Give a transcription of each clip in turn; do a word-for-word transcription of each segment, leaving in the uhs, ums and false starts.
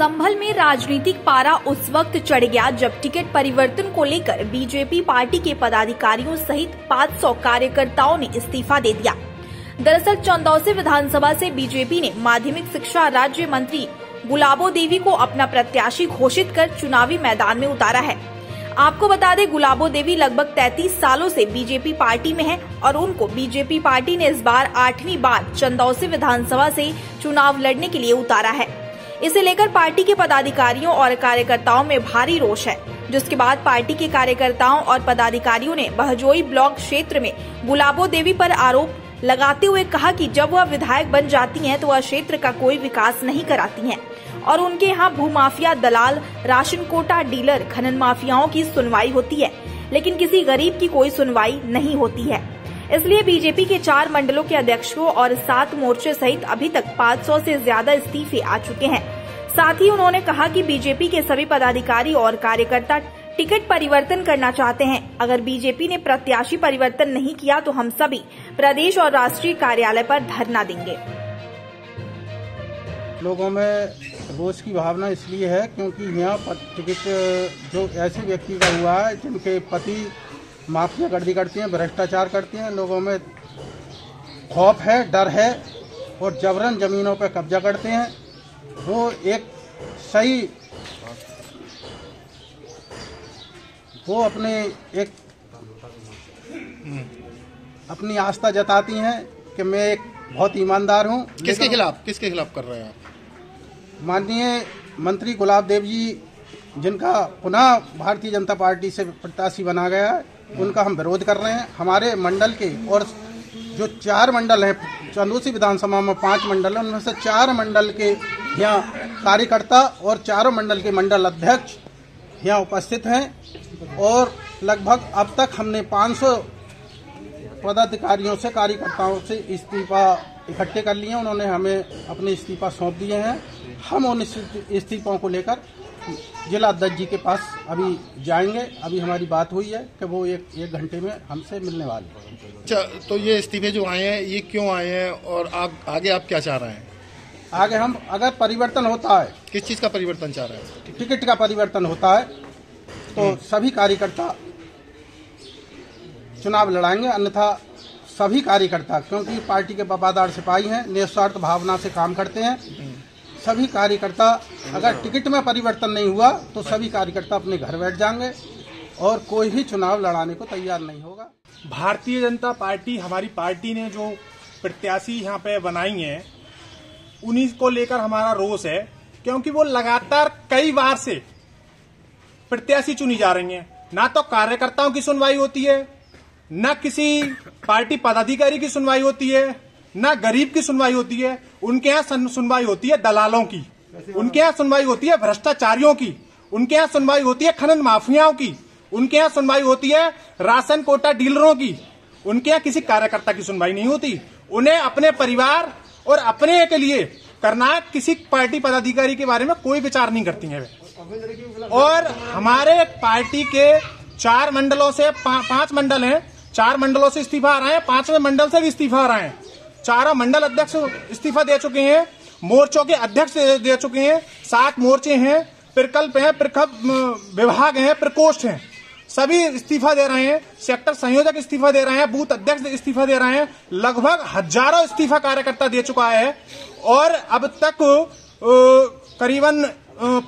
संभल में राजनीतिक पारा उस वक्त चढ़ गया जब टिकट परिवर्तन को लेकर बीजेपी पार्टी के पदाधिकारियों सहित पाँच सौ कार्यकर्ताओं ने इस्तीफा दे दिया। दरअसल चंदौसी विधानसभा से बीजेपी ने माध्यमिक शिक्षा राज्य मंत्री गुलाबो देवी को अपना प्रत्याशी घोषित कर चुनावी मैदान में उतारा है। आपको बता दें, गुलाबो देवी लगभग तैंतीस सालों से बीजेपी पार्टी में है और उनको बीजेपी पार्टी ने इस बार आठवीं बार चंदौसी विधानसभा से चुनाव लड़ने के लिए उतारा है। इसे लेकर पार्टी के पदाधिकारियों और कार्यकर्ताओं में भारी रोष है, जिसके बाद पार्टी के कार्यकर्ताओं और पदाधिकारियों ने बहजोई ब्लॉक क्षेत्र में गुलाबो देवी पर आरोप लगाते हुए कहा कि जब वह विधायक बन जाती हैं तो वह क्षेत्र का कोई विकास नहीं कराती हैं और उनके यहाँ भूमाफिया, दलाल, राशन कोटा डीलर, खनन माफियाओं की सुनवाई होती है, लेकिन किसी गरीब की कोई सुनवाई नहीं होती है। इसलिए बीजेपी के चार मंडलों के अध्यक्षों और सात मोर्चे सहित अभी तक पाँच सौ से ज्यादा इस्तीफे आ चुके हैं। साथ ही उन्होंने कहा कि बीजेपी के सभी पदाधिकारी और कार्यकर्ता टिकट परिवर्तन करना चाहते हैं। अगर बीजेपी ने प्रत्याशी परिवर्तन नहीं किया तो हम सभी प्रदेश और राष्ट्रीय कार्यालय पर धरना देंगे। लोगों में रोष की भावना इसलिए है क्योंकि यहाँ टिकट जो ऐसे व्यक्ति का हुआ है जिनके पति माफिया गर्दी करती हैं, भ्रष्टाचार करती हैं, लोगों में खौफ है, डर है और जबरन जमीनों पर कब्जा करते हैं। वो एक सही वो अपने एक अपनी आस्था जताती हैं कि मैं एक बहुत ईमानदार हूँ। किसके खिलाफ किसके खिलाफ कर रहे हैं आप? माननीय मंत्री गुलाब देव जी, जिनका पुनः भारतीय जनता पार्टी से प्रत्याशी बना गया है, उनका हम विरोध कर रहे हैं। हमारे मंडल के और जो चार मंडल हैं, चंदौसी विधानसभा में पांच मंडल हैं, उनमें से चार मंडल के यहाँ कार्यकर्ता और चारों मंडल के मंडल अध्यक्ष यहाँ उपस्थित हैं और लगभग अब तक हमने पाँच सौ पदाधिकारियों से, कार्यकर्ताओं से इस्तीफा इकट्ठे कर लिए। उन्होंने हमें अपने इस्तीफा सौंप दिए हैं। हम उन इस्तीफों को लेकर जिला अध्यक्ष जी के पास अभी जाएंगे। अभी हमारी बात हुई है कि वो एक एक घंटे में हमसे मिलने वाले हैं। अच्छा, तो ये इस्तीफे जो आए हैं ये क्यों आए हैं और आप आगे आप क्या चाह रहे हैं? आगे हम अगर परिवर्तन होता है, किस चीज़ का परिवर्तन चाह रहे हैं? टिकट का परिवर्तन होता है तो सभी कार्यकर्ता चुनाव लड़ाएंगे, अन्यथा सभी कार्यकर्ता, क्योंकि पार्टी के वफादार सिपाही हैं, निस्वार्थ भावना से काम करते हैं, सभी कार्यकर्ता अगर टिकट में परिवर्तन नहीं हुआ तो सभी कार्यकर्ता अपने घर बैठ जाएंगे और कोई भी चुनाव लड़ाने को तैयार नहीं होगा। भारतीय जनता पार्टी, हमारी पार्टी ने जो प्रत्याशी यहाँ पे बनाई हैं उन्हीं को लेकर हमारा रोष है, क्योंकि वो लगातार कई बार से प्रत्याशी चुनी जा रही हैं। ना तो कार्यकर्ताओं की सुनवाई होती है, न किसी पार्टी पदाधिकारी की सुनवाई होती है, न गरीब की सुनवाई होती है। उनके यहाँ सुनवाई होती है दलालों की, उनके यहाँ सुनवाई होती है भ्रष्टाचारियों की, उनके यहाँ सुनवाई होती है खनन माफियाओं की, उनके यहाँ सुनवाई होती है राशन कोटा डीलरों की। उनके यहाँ किसी कार्यकर्ता की सुनवाई नहीं होती। उन्हें अपने परिवार और अपने के लिए करना, किसी पार्टी पदाधिकारी के बारे में कोई विचार नहीं करती है वे। और हमारे पार्टी के चार मंडलों से पा, पांच मंडल हैं, चार मंडलों से इस्तीफा आ रहा है, पांचवें मंडल से भी इस्तीफा आ रहा है। चारों मंडल अध्यक्ष इस्तीफा दे चुके हैं, मोर्चों के अध्यक्ष दे चुके हैं, सात मोर्चे हैं, प्रकल्प हैं, प्रखंड विभाग हैं, प्रकोष्ठ हैं, सभी इस्तीफा दे रहे हैं। सेक्टर संयोजक इस्तीफा दे रहे हैं, बूथ अध्यक्ष इस्तीफा दे रहे हैं। लगभग हजारों इस्तीफा कार्यकर्ता दे चुका है और अब तक करीबन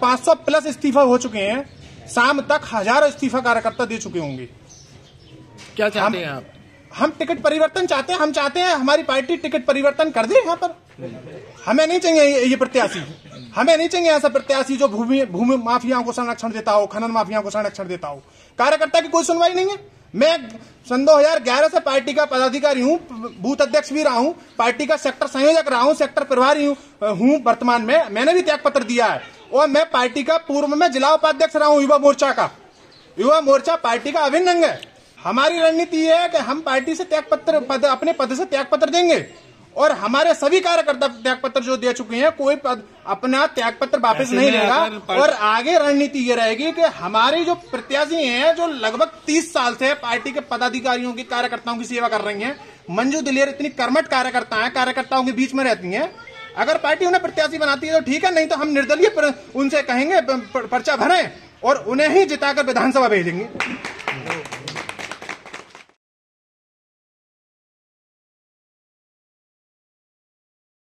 पांच सौ प्लस इस्तीफा हो चुके हैं। शाम तक हजारों इस्तीफा कार्यकर्ता दे चुके होंगे। क्या चाहते हैं आप? हम टिकट परिवर्तन चाहते हैं। हम चाहते हैं हमारी पार्टी टिकट परिवर्तन कर दे। यहाँ पर हमें नहीं चाहिए ये, ये प्रत्याशी। हमें नहीं चाहिए ऐसा प्रत्याशी जो भूमि भूमि माफियाओं को संरक्षण देता हो, खनन माफियाओं को संरक्षण देता हो। कार्यकर्ता की कोई सुनवाई नहीं है। मैं सन दो हजार ग्यारह से पार्टी का पदाधिकारी हूँ, बूथ अध्यक्ष भी रहा हूँ, पार्टी का सेक्टर संयोजक रहा हूँ, सेक्टर प्रभारी हूँ। वर्तमान में मैंने भी त्याग पत्र दिया है और मैं पार्टी का पूर्व में जिला उपाध्यक्ष रहा हूँ। युवा मोर्चा का युवा मोर्चा पार्टी का अभिन्न अंग है। हमारी रणनीति यह है कि हम पार्टी से त्याग पत्र पद, अपने पद से त्याग पत्र देंगे और हमारे सभी कार्यकर्ता त्याग पत्र जो दे चुके हैं, कोई पद, अपना त्याग पत्र वापस नहीं लेगा। और आगे रणनीति ये रहेगी कि हमारे जो प्रत्याशी हैं, जो लगभग तीस साल से पार्टी के पदाधिकारियों की, कार्यकर्ताओं की सेवा कर रही हैं, मंजू दिलेर इतनी कर्मठ कार्यकर्ता है, कार्यकर्ताओं के बीच में रहती है, अगर पार्टी उन्हें प्रत्याशी बनाती है तो ठीक है, नहीं तो हम निर्दलीय उनसे कहेंगे पर्चा भरें और उन्हें ही जिताकर विधानसभा भेजेंगे।